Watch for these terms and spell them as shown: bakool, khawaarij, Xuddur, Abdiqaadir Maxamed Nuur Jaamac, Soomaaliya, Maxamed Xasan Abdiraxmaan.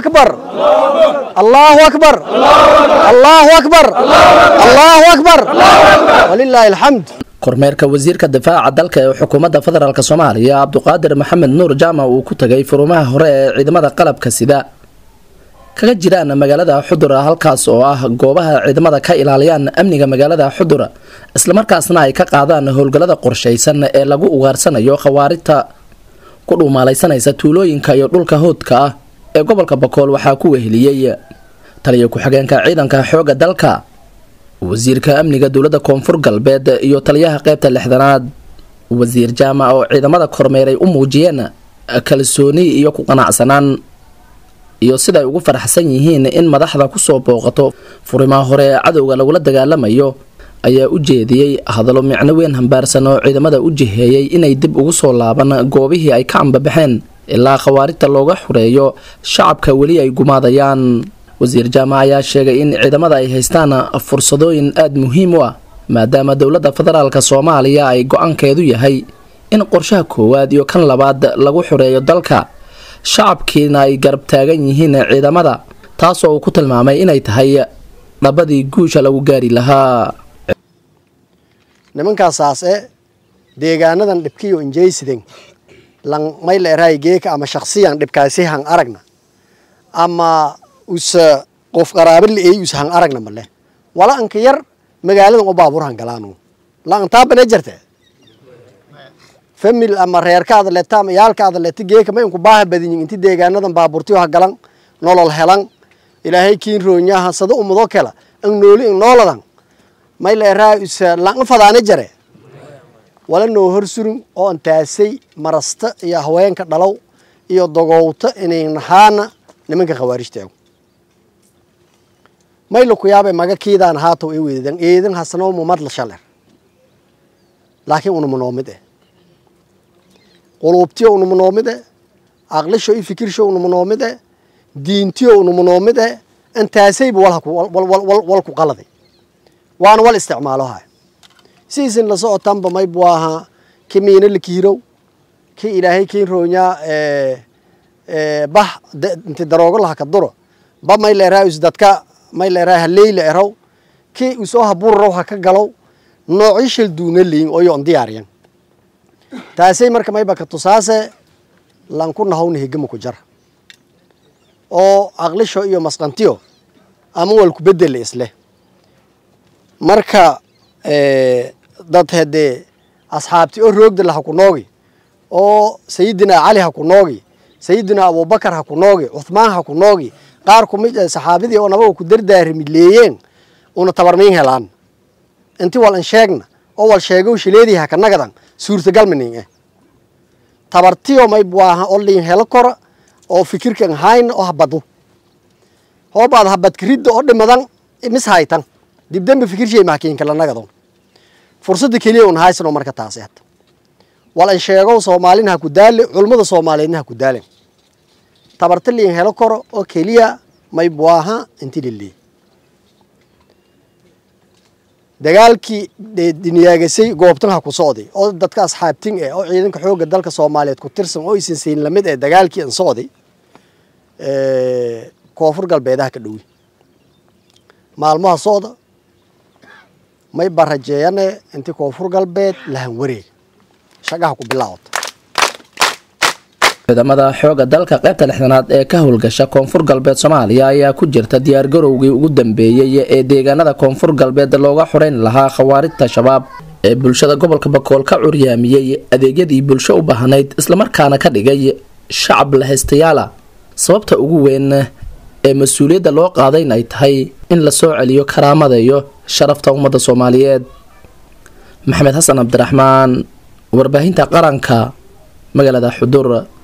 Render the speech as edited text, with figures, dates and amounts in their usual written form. أكبر الله أكبر الله أكبر الله أكبر ولله الحمد. kormeerka wasiirka difaaca dalka ee xukuumadda federaalka Soomaaliya Abdiqaadir Maxamed Nuur Jaamac uu ku tagay furmaha hore ee ciidamada qalabka sida kaga jiraan magaalada Xuddur halkaas oo ah goobaha ciidamada ka ilaaliyaan amniga magaalada Xuddur isla markaasna ay ka qaadaan howlgallada qorsheysan ee lagu ugaarsanayo khawaarijta ku dhuumalaysanaysa tuulooyinka iyo dhulka hoodka ah ee gobolka Bakool waxaa ku weheliyay taliye ku xigeenka ciidanka xooga dalka wasiirka amniga dawladda koonfur galbeed iyo taliyaha qaybta lixdanaad wasiir Jaamac oo ciidamada kormeeray u muujiyeen kalsooni iyo ku qanacsanaan iyo sida ugu faraxsan yihiin in madaxda ku soo booqato furimaha hore ee cadawga lagula dagaalamayo ayaa u jeediyay hadallo micno weyn hambaarsan oo ciidamada u jiheeyay inay dib ugu soo laaban goobihii ay ka ambabaxeen ilaa khawaarijta looga xureeyo shacabka weli ay gumaadayaan. wasiir Jaamac ayaa sheegay in ciidamada ay haystaan fursadooyin aad muhiim u ah maadaama dawladda federaalka Soomaaliya ay go'aankeedu yahay in qorshaha koowaad iyo kan labaad lagu xureeyo dalka shacabkiina ay garab taagan yihiin ciidamada taasoo uu ku tilmaamay inay tahay dhabadii guusha lagu gaari lahaa. nimankaas aase deegaanadan dhibkiyo injeysiden lan mayleeraygeeka ama shakhsiyan dhibkaasi han aragna ama وس قف قرابة اللي أيه وس هن أرقنا مله ولا أنك ير مجالهم وبابور هن قلانو لا أنت أب نجرته فمي الأمر هير كذا اللي تام يال كذا اللي تيجي كمان يمكن باه بدين أنت ديجان هذا بابورتي وهقلان نولا الهلان إلى هيكين رونيا هصدق ومضى كلا إن نولي إن نولا لان ما إلا رأي وس لان فضان نجرة ولا نهر سرم أو أنت أسي مرست يا هواين كدلو يا ضغوط إن ينحانا نمك خوارشته ما يلقو يابي ماجا كيدان هاتو إيدن إيدن حسنو ممد لشلر لكن أنا منومده قلوبتي أنا منومده عقل شو يفكر شو أنا منومده دينتي أنا منومده أنت هسيب والك والك غلطي وأنا والاستعمالها سيزن لصو تنب ما يبواها كمين اللي كيرو كي إلهي كين رونيا بح أنت دراجل هكدرو بما إلا رأيز دتك ما إلا راه الليل إرو كي وسوها بروها كجلو نعيش الدون اللي أيون ديارين تأسي مركب ما يبقى التصاصة لنكون هون هجموا كجرا أو أغلى شوية مسقنتيو أمو الكبد اللي إسله مركب ضد هدي أصحابتي الرقد اللي هكوناجي أو سيدنا علي هكوناجي سيدنا أبو بكر هكوناجي عثمان هكوناجي qaarku mid saxaabadii oo nabaw ku dardaarmi leeyeen una tabarmiin helaan intii walan sheegna oo wal sheego shileedii ha ka nagadan suurtagal maniin tabartii oo may buaha oo liin helo kor oo fikirkan hayn oo habadu hoobaad habad kirido oo dhimadan mis haytan dibdan fikir sheey ma keen kala nagado fursada kaliya oo haysan oo marka taas ah walan sheego Soomaaliin ha ku daal culumada Soomaaliyeed ha ku daal tabarta liin helo kor oo kaliya may buaha intii lili dagaalkii diniyagasay goobtan ha ku socday oo dadka asxaabtin ee oo ciidanka xooga dalka Soomaaliyeed ku tirsan oo isin siin lamid ee dagaalkii in socday koonfur galbeedaha ka dhawey maalmaha socda may barajeeyane intii koonfur galbeed lahan wareeg shaqaha ku bilaawday ciidamada xooga dalka qaybta lixdanaad ee ka howlgasha koonfur galbeed Soomaaliya ayaa ku jirta diyaar garowgii ugu dambeeyay ee deegaanada koonfur galbeed looga xoreyn lahaa khawaarijta shabaab ee bulshada gobolka Bakool ka curyaamiyay adeegyadii bulsho u baahnayd isla markaana ka dhigay shacab la haystayaala sababta ugu weyn ee mas'uuliyadda loo qaaday inay tahay in la soo celiyo karaamada iyo sharafta ummadda Soomaaliyeed. Maxamed Xasan Abdiraxmaan warbaahinta qaranka magaalada Xuddur.